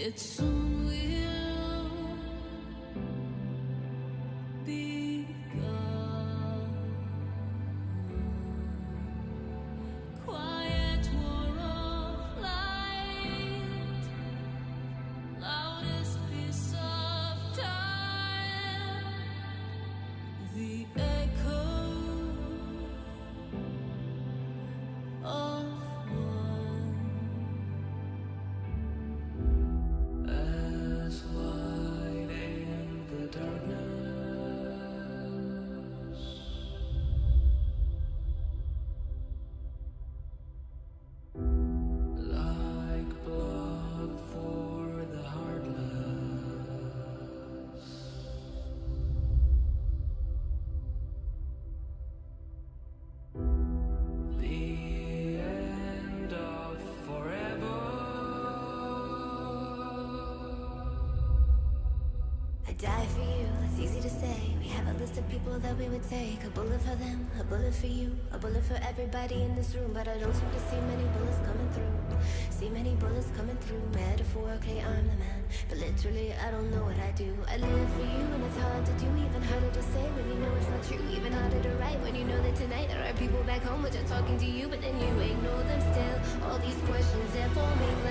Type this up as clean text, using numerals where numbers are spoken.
It soon will be gone. Quiet war of light, loudest piece of time, the echo of die for you, it's easy to say. We have a list of people that we would take. A bullet for them, a bullet for you, a bullet for everybody in this room. But I don't seem to see many bullets coming through. See many bullets coming through. Metaphorically, I'm the man, but literally, I don't know what I do. I live for you, and it's hard to do. Even harder to say when you know it's not true. Even harder to write when you know that tonight there are people back home which are talking to you, but then you ignore them still. All these questions they're forming.